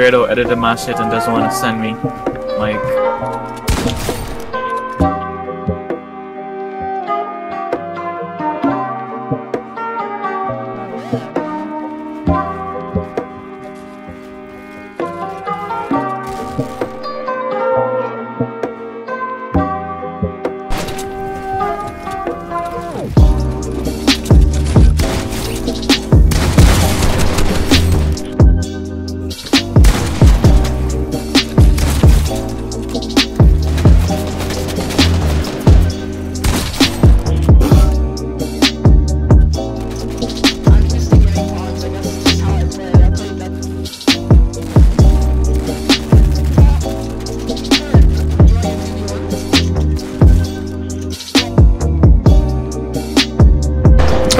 weirdo edited my shit and doesn't want to send me, like...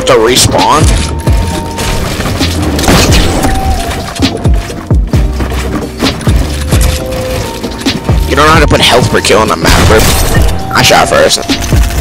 to respawn. You don't know how to put health per kill on the map, bro. I shot first.